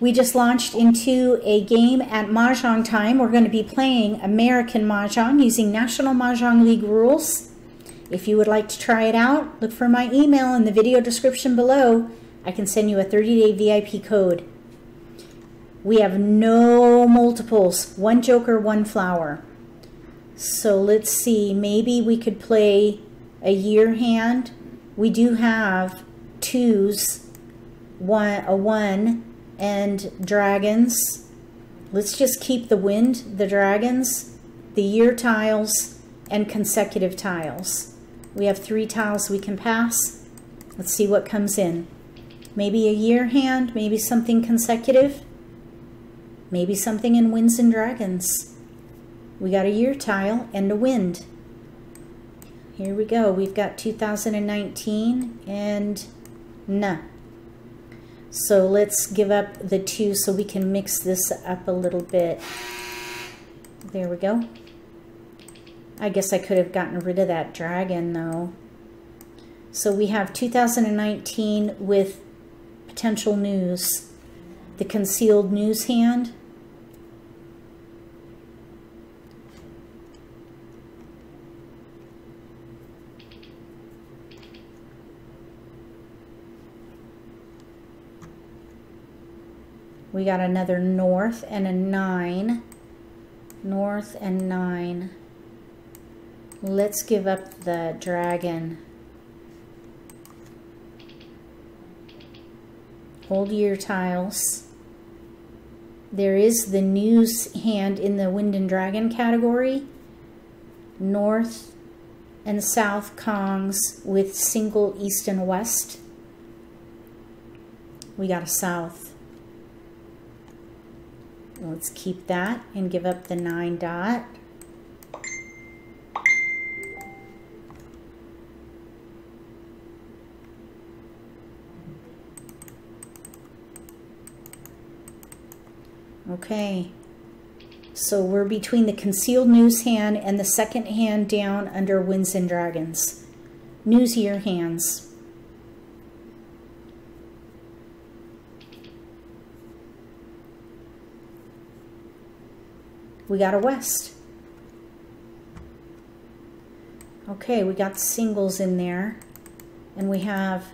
We just launched into a game at Mahjong Time. We're going to be playing American Mah Jongg using National Mah Jongg League rules. If you would like to try it out, look for my email in the video description below. I can send you a 30-day VIP code. We have no multiples, one joker, one flower. So let's see, maybe we could play a year hand. We do have twos, a one, and dragons. Let's just keep the wind, the dragons, the year tiles, and consecutive tiles. We have three tiles we can pass. Let's see what comes in. Maybe a year hand, maybe something consecutive, maybe something in winds and dragons. We got a year tile and a wind. Here we go. We've got 2019 and nah. So let's give up the two so we can mix this up a little bit. There we go. I guess I could have gotten rid of that dragon though. So we have 2019 with potential news. The concealed news hand. We got another north and a nine. North and nine. Let's give up the dragon. Hold your tiles. There is the news hand in the wind and dragon category. North and south Kongs with single east and west. We got a south. Let's keep that and give up the nine dot. Okay, so we're between the concealed news hand and the second hand down under winds and dragons. News year hands. We got a west. Okay, we got singles in there, and we have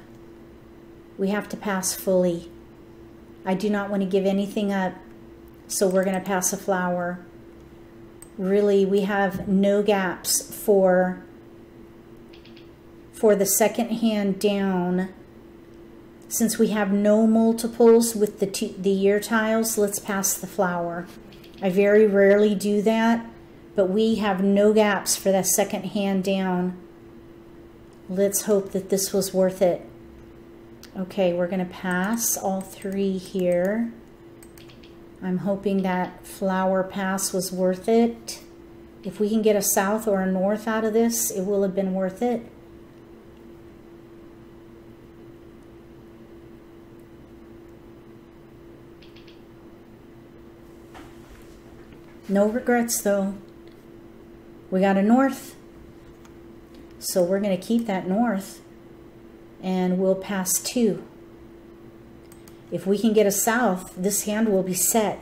to pass fully. I do not want to give anything up, so we're going to pass a flower. Really, we have no gaps for the second hand down. Since we have no multiples with the year tiles, let's pass the flower. I very rarely do that, but we have no gaps for that second hand down. Let's hope that this was worth it. Okay, we're going to pass all three here. I'm hoping that flower pass was worth it. If we can get a south or a north out of this, it will have been worth it. No regrets though. We got a north. So we're going to keep that north and we'll pass two. If we can get a south, this hand will be set.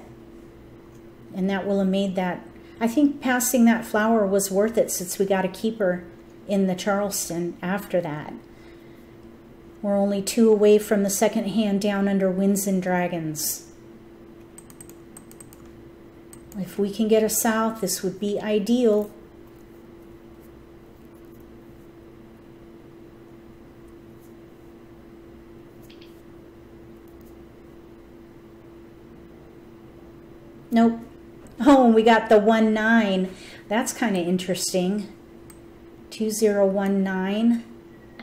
And that will have made that. I think passing that flower was worth it since we got a keeper in the Charleston after that. We're only two away from the second hand down under winds and dragons. If we can get a south, this would be ideal. Nope. Oh, we got the 1-9. That's kind of interesting. 2019.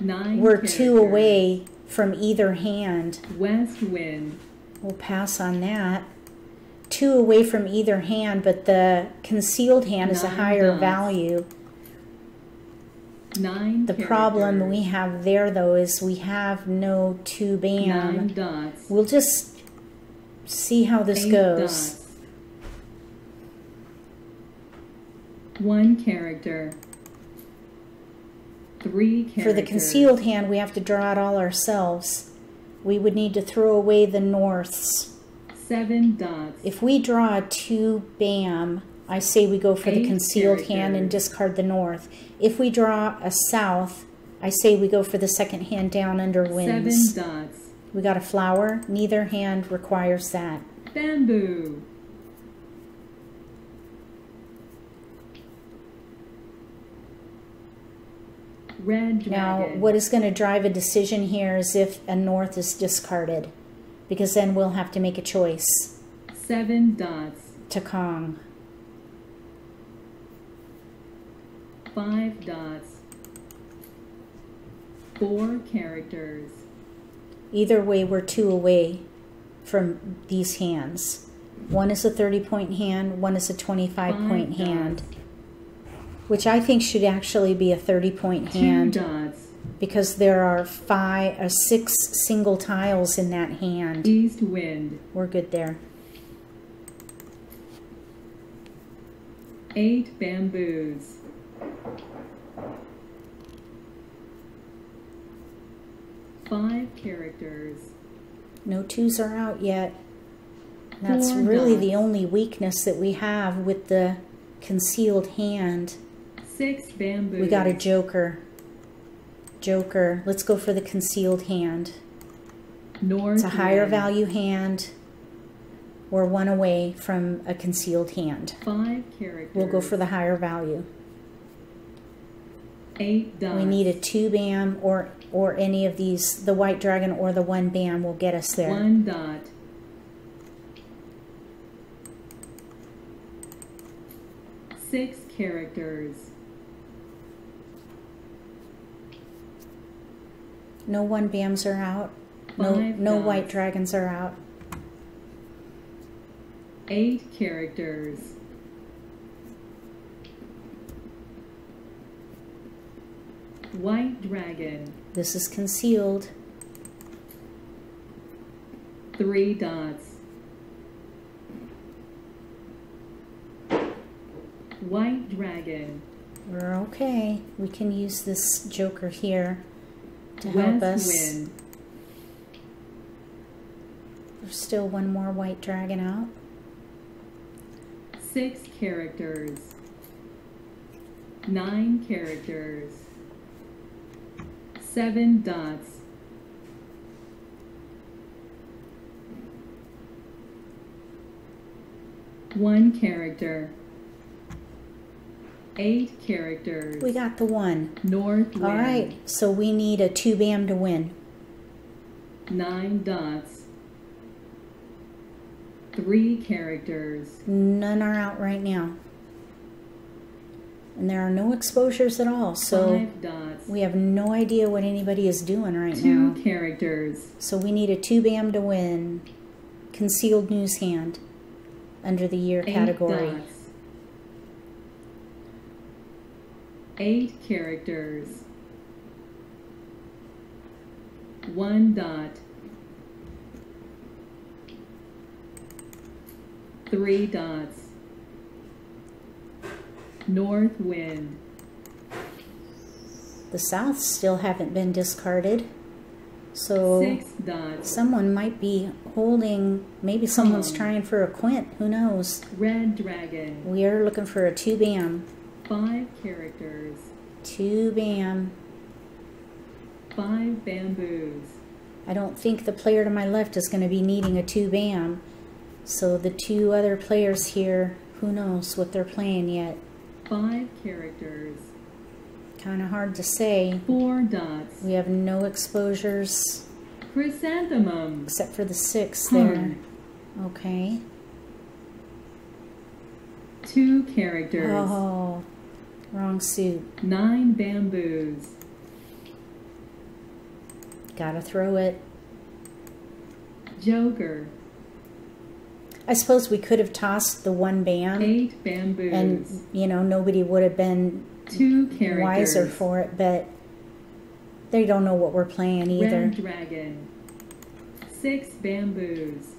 Nine. We're two away from either hand. West wind. We'll pass on that. Two away from either hand, but the concealed hand is a higher value. Nine. The problem we have there though is we have no two bam. We'll just see how this goes. One character. Three characters. For the concealed hand, we have to draw it all ourselves. We would need to throw away the norths. seven dots. If we draw a two, bam, I say we go for the concealed hand and discard the north. If we draw a south, I say we go for the second hand down under wins. Seven dots. We got a flower. Neither hand requires that. Bamboo. Red dragon. Now, what is going to drive a decision here is if a north is discarded, because then we'll have to make a choice. Seven dots. Takong. 5 dots. 4 characters. Either way, we're 2 away from these hands. One is a 30-point hand, one is a 25-point hand, which I think should actually be a 30-point hand, because there are 5 or 6 single tiles in that hand. East wind. We're good there. 8 bamboos. 5 characters. No twos are out yet. That's really the only weakness that we have with the concealed hand. 6 bamboos. We got a joker. Joker. Let's go for the concealed hand. North. It's a higher value hand. We're 1 away from a concealed hand. 5 characters. We'll go for the higher value. 8 dots. We need a 2 bam or any of these. The white dragon or the 1 bam will get us there. 1 dot. 6 characters. No 1 bams are out. No white dragons are out. 8 characters. 1 dragon. This is concealed. 3 dots. White dragon. We're okay. We can use this joker here to help us. Win. There's still 1 more white dragon out. 6 characters. 9 characters. 7 dots. 1 character. 8 characters. We got the 1. North wind. All right, so we need a 2 bam to win. 9 dots. 3 characters. None are out right now. And there are no exposures at all, so we have no idea what anybody is doing right now. 2 characters. So we need a 2 bam to win. Concealed news hand under the year category. 8 dots. 8 characters. 1 dot. 3 dots. North wind. The souths still haven't been discarded, so 6 dots. Someone might be holding, maybe someone's trying for a quint, who knows. Red dragon. We are looking for a 2 bam. 5 characters. 2 bam. 5 bamboos. I don't think the player to my left is going to be needing a 2 bam, so the 2 other players here, who knows what they're playing yet. 5 characters. Kind of hard to say. 4 dots. We have no exposures. Chrysanthemum. Except for the 6 there. Okay. 2 characters. Oh, wrong suit. 9 bamboos. Gotta throw it. Joker. I suppose we could have tossed the 1 bam. 8 bamboos. And, you know, nobody would have been 2 characters. Wiser for it, but they don't know what we're playing either. Red dragon. 6 bamboos.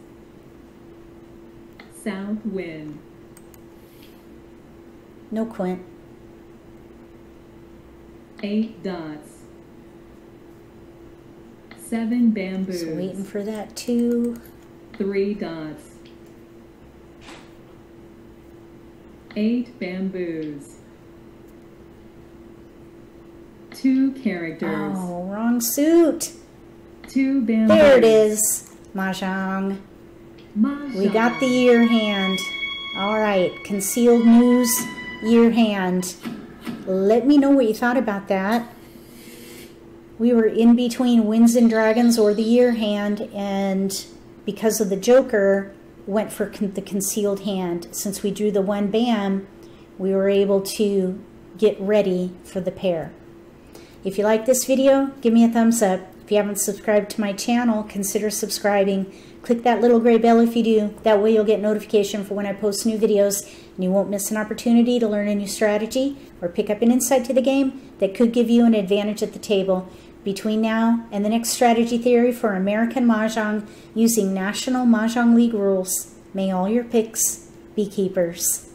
South wind. No quint. 8 dots. 7 bamboos. Just waiting for that 2. 3 dots. 8 bamboos. 2 characters. Oh, wrong suit. 2 bamboos. There it is. Mahjong. Mahjong. We got the year hand. All right, concealed news, year hand. Let me know what you thought about that. We were in between Winds and Dragons or the year hand, and because of the Joker, went for the concealed hand. Since we drew the one bam, we were able to get ready for the pair. If you like this video, give me a thumbs up. If you haven't subscribed to my channel, consider subscribing. Click that little gray bell if you do. That way you'll get notification for when I post new videos, and you won't miss an opportunity to learn a new strategy or pick up an insight to the game that could give you an advantage at the table. Between now and the next strategy theory for American Mahjong using National Mah Jongg League rules, may all your picks be keepers.